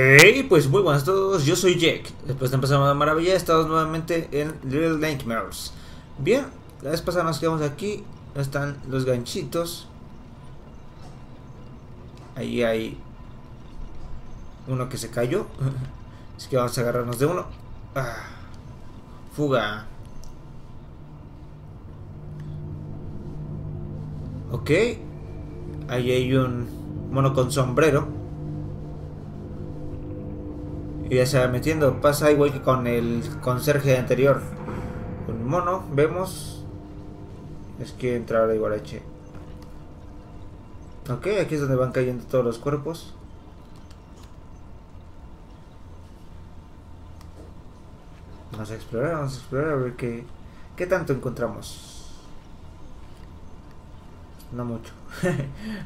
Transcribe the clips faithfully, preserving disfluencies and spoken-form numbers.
Hey, pues muy buenas a todos, yo soy Jack. Después de empezar una maravilla, estamos nuevamente en Little Nightmares. Bien, la vez pasada nos quedamos aquí. Ahí están los ganchitos. Ahí hay uno que se cayó, así que vamos a agarrarnos de uno. ah, Fuga. Ok. Ahí hay un mono con sombrero y ya se va metiendo. Pasa igual que con el conserje anterior. Un mono, vemos. Es que entra ahora igual a Che. Ok, aquí es donde van cayendo todos los cuerpos. Vamos a explorar, vamos a explorar a ver qué, qué tanto encontramos. No mucho.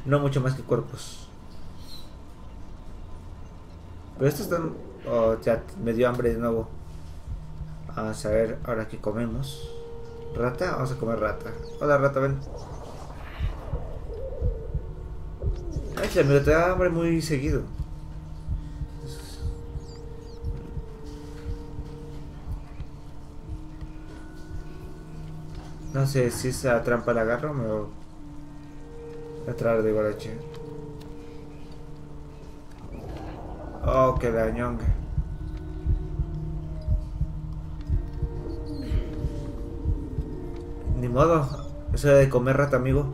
No mucho más que cuerpos. Pero estos están... Oh, ya me dio hambre de nuevo. Vamos a ver ahora que comemos. ¿Rata? Vamos a comer rata. Hola rata, ven. Ay, se me da hambre muy seguido. No sé si esa trampa la agarro, me voy a traer de guarache. Oh, que la ñonga. Ni modo, eso era de comer rata, amigo.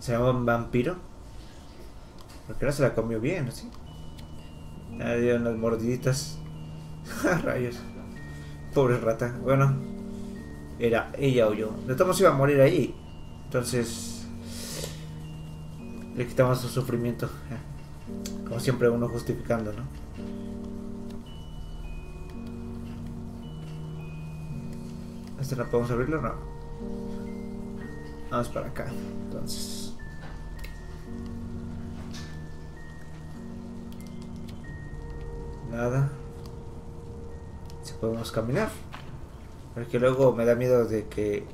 Se llama un vampiro. Porque no se la comió bien, ¿sí? Le dieron las mordiditas. Rayos. Pobre rata. Bueno, era ella o yo. De todos modos iba a morir allí. Entonces le quitamos su sufrimiento. Como siempre uno justificando, ¿no? ¿Este no podemos abrirlo? No. Vamos para acá. Entonces nada. Si podemos caminar. Porque luego me da miedo de que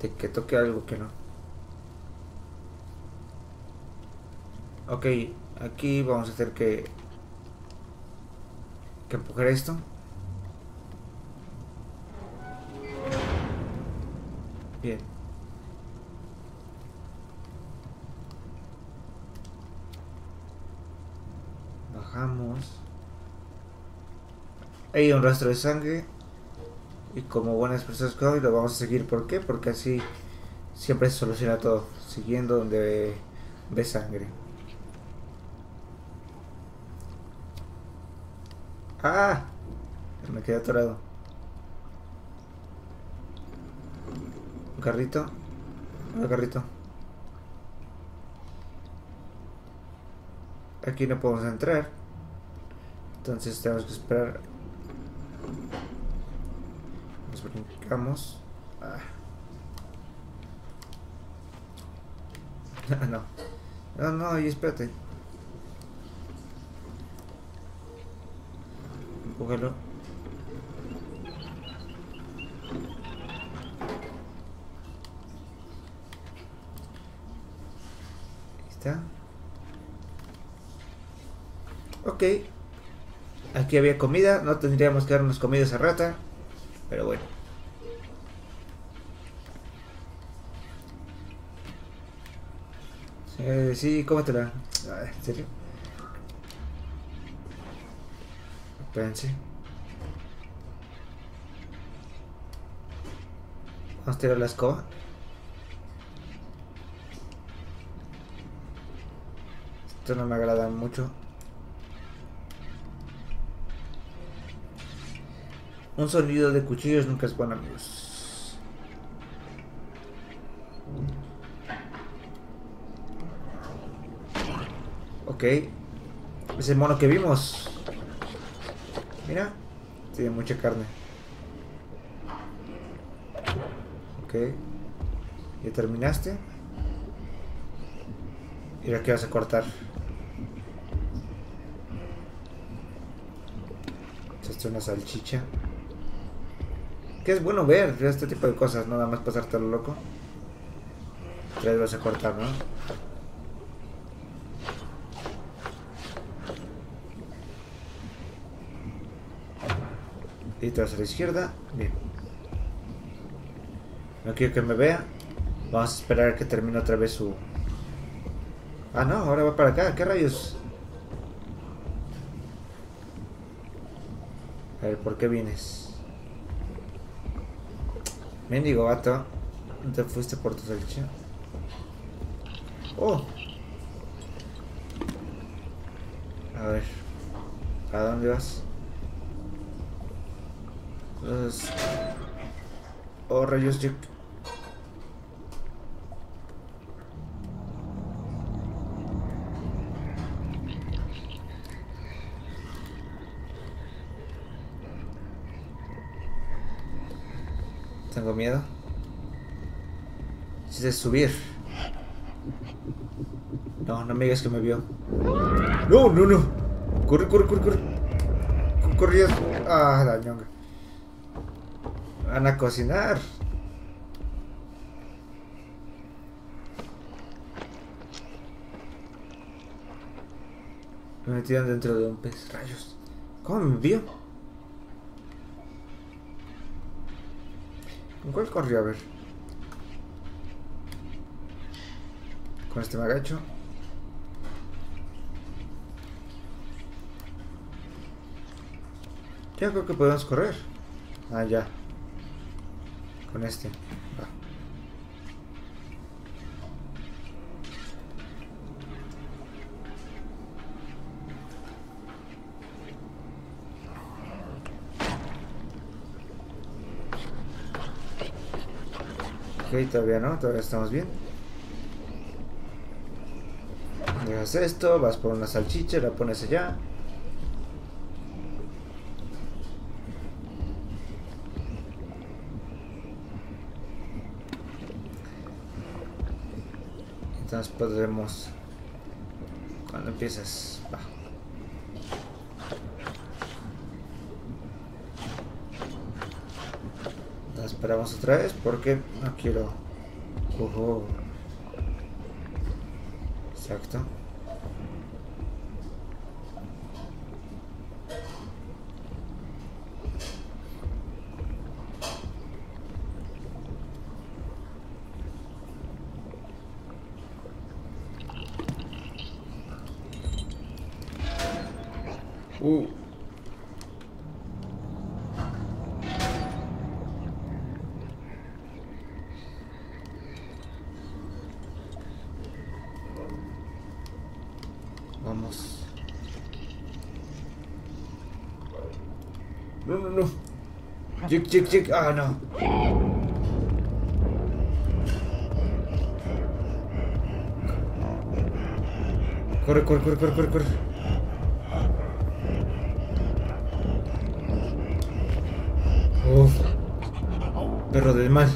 De que toque algo que no. Ok, aquí vamos a tener que Que empujar esto. Bien. Hay un rastro de sangre y como buenas personas que hoy lo vamos a seguir. ¿Por qué? Porque así siempre se soluciona todo, siguiendo donde ve sangre. ¡Ah! Me quedé atorado. Un carrito. Un carrito. Aquí no podemos entrar. Entonces tenemos que esperar. Nos brincamos. Ah. No. No, no, y espérate. Empújalo. Ahí está. Ok. Aquí había comida, no tendríamos que darnos comida a esa rata, pero bueno. Eh, sí, cómetela. Ah, ¿en serio? Espérense. Vamos a tirar la escoba. Esto no me agrada mucho. Un sonido de cuchillos nunca es bueno, amigos. Ok. Es el mono que vimos. Mira. Tiene mucha carne. Ok. Ya terminaste. Y ahora que vas a cortar. esto es una salchicha. Que es bueno ver este tipo de cosas, ¿no? Nada más pasarte a lo loco. Tres vas a cortar, ¿no? Y te vas a la izquierda. Bien. No quiero que me vea. Vamos a esperar a que termine otra vez su... Ah, no, ahora va para acá. ¿Qué rayos? A ver, ¿por qué vienes? Mendigo vato. ¿No te fuiste por tu salchicha? Oh. A ver. ¿A dónde vas? Los... Oh, rayos, yo... Tengo miedo. Quise subir. No, no me digas que me vio. No, no, no. Corre, corre, corre, corre. Corre. Ah, la ñonga. Van a cocinar. Me metieron dentro de un pez. Rayos. ¿Cómo me vio? ¿Con cuál corrió? A ver. Con este me agacho. Ya creo que podemos correr. Ah, ya. Con este. Va. Ok, todavía no, todavía estamos bien. Dejas esto, vas por una salchicha, la pones allá. Entonces podremos... Cuando empiezas... Va. La esperamos otra vez porque no quiero... Uh-huh. Exacto. Uh. Vamos. No, no, no. Chic, chic, chic. Ah, no. Corre, corre, corre, corre, corre, corre. Uf, perro del mal.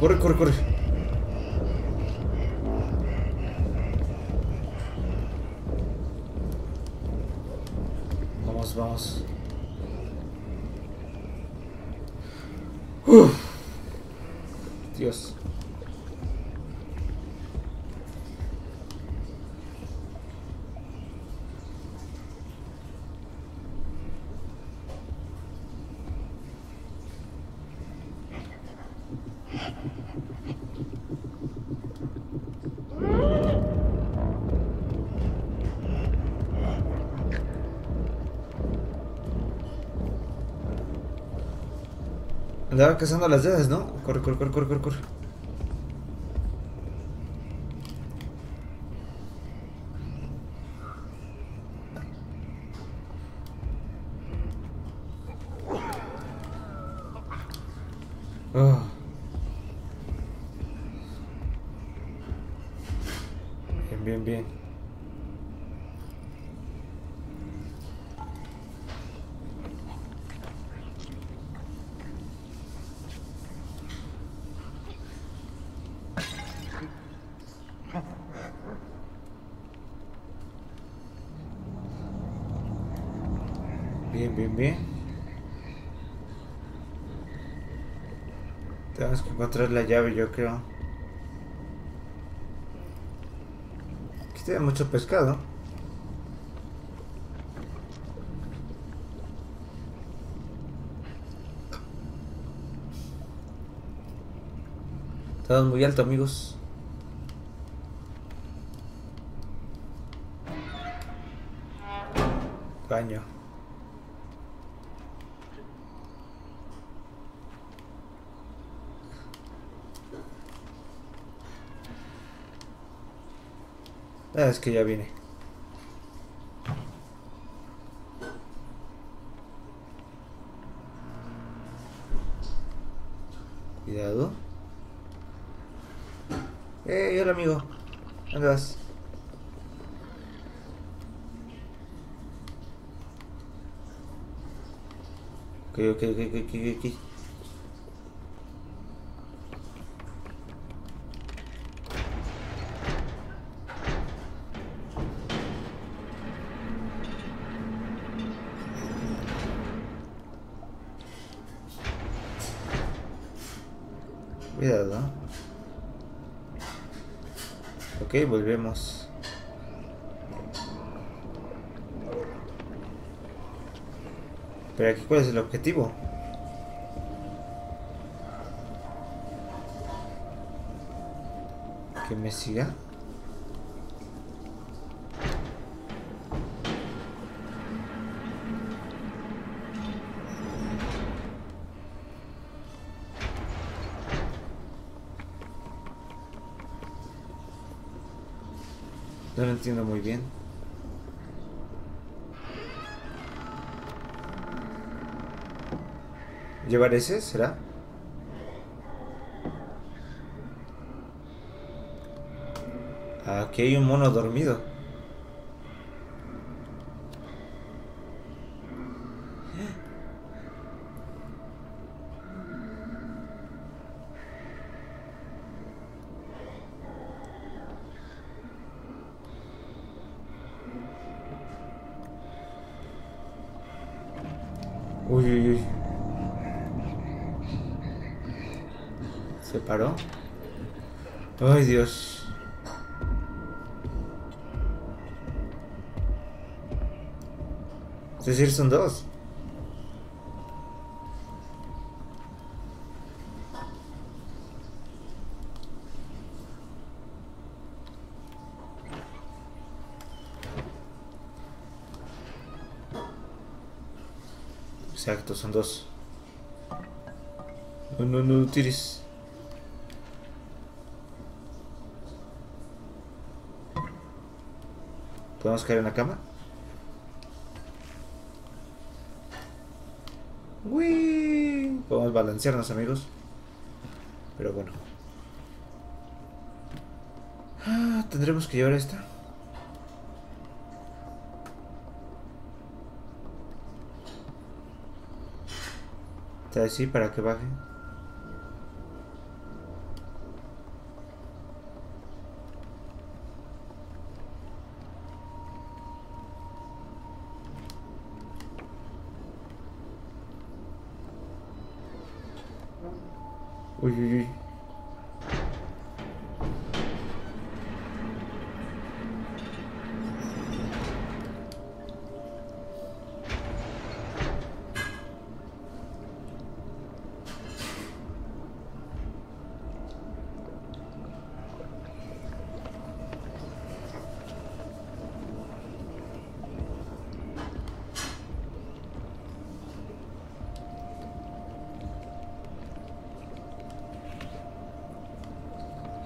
Corre, corre, corre. Vamos, vamos. Uf. Dios. Andaba cazando las llaves, ¿no? Corre, corre, corre, corre, corre, corre. Oh. Bien, bien, bien. Bien, bien, bien. Tenemos que encontrar la llave, yo creo. Aquí tiene mucho pescado. Estamos muy alto, amigos. Baño. Ah, es que ya viene. Cuidado. ¡Hey, hola, amigo! ¿Dónde vas? Ok, ok, ok, ok, ok. Cuidado. Ok, volvemos. Pero aquí, ¿cuál es el objetivo? Que me siga. No lo entiendo muy bien. ¿Llevar ese? ¿Será? Aquí hay un mono dormido. Uy, uy, uy. Se paró. Ay, Dios. Es decir, son dos. Exacto, son dos. No, no, no tires. ¿Podemos caer en la cama? ¡Uy! Podemos balancearnos, amigos. Pero bueno. Ah, tendremos que llevar esta. Está así para que baje. Uy, uy, uy.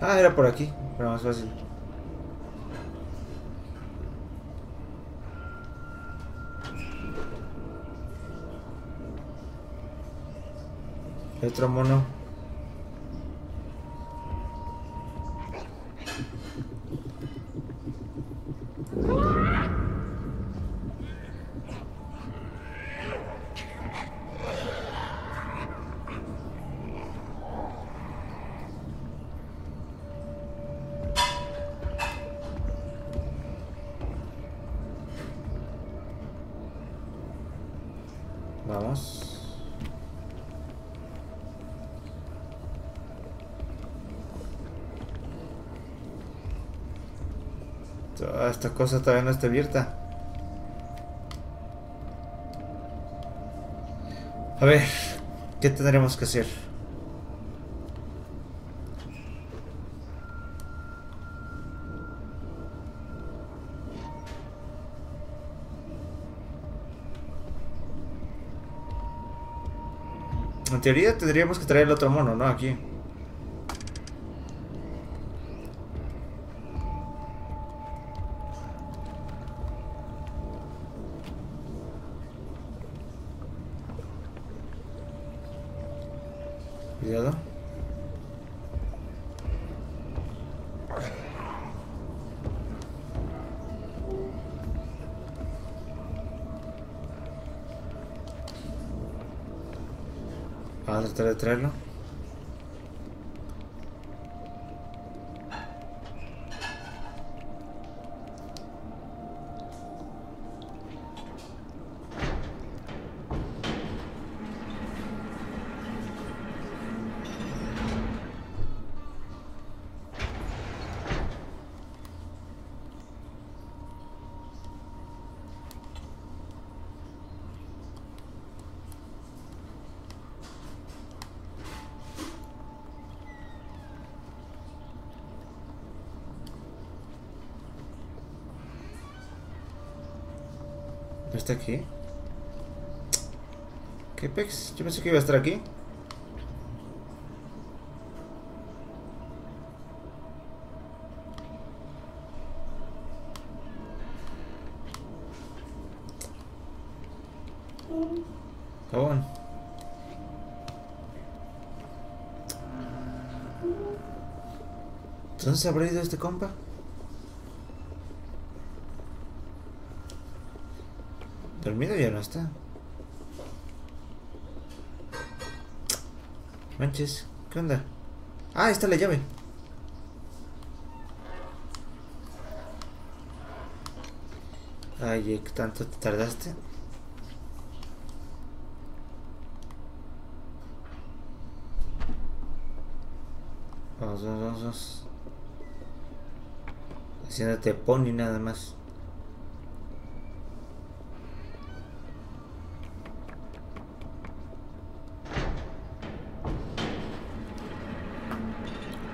Ah, era por aquí, pero más fácil. Otro mono. más. Toda esta cosa todavía no está abierta. A ver, ¿qué tendremos que hacer? En teoría tendríamos que traer el otro mono, ¿no? Aquí. Cuidado. Vamos a tratar de traerlo. ¿Está aquí? ¿Qué pex? Yo pensé que iba a estar aquí. Cabrón. ¿Entonces habrá ido este compa? Dormido ya no está. Manches, ¿qué onda? Ah, está la llave. Ay, ¿tanto te tardaste? Vamos, vamos, vamos, vamos. Haciéndote pony nada más.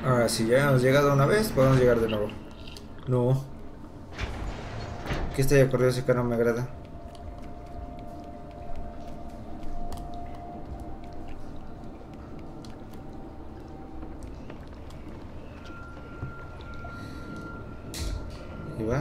Ahora, si ya hemos llegado una vez, podemos llegar de nuevo. No. Que este ya corrió, ese que no me agrada. Y va.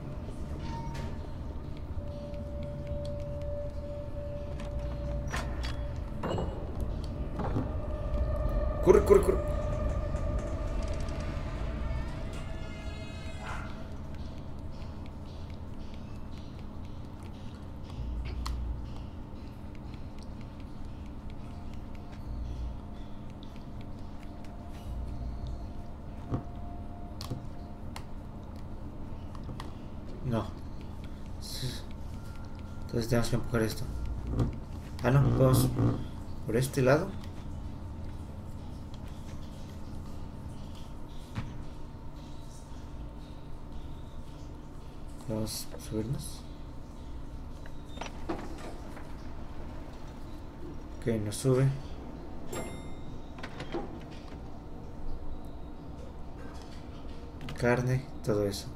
Corre, corre, corre. No. Entonces tenemos que empujar esto. Ah, no, vamos por este lado. Vamos a subirnos. Ok, nos sube. Carne, todo eso.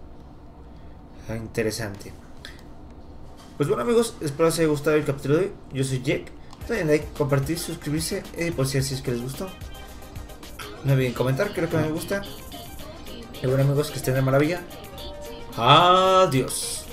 Interesante. Pues bueno, amigos, espero les haya gustado el capítulo de hoy. Yo soy Jack. Denle like, compartir, suscribirse y por si así es que les gustó. No olviden comentar, creo que me gusta. Y bueno, amigos, que estén de maravilla. Adiós.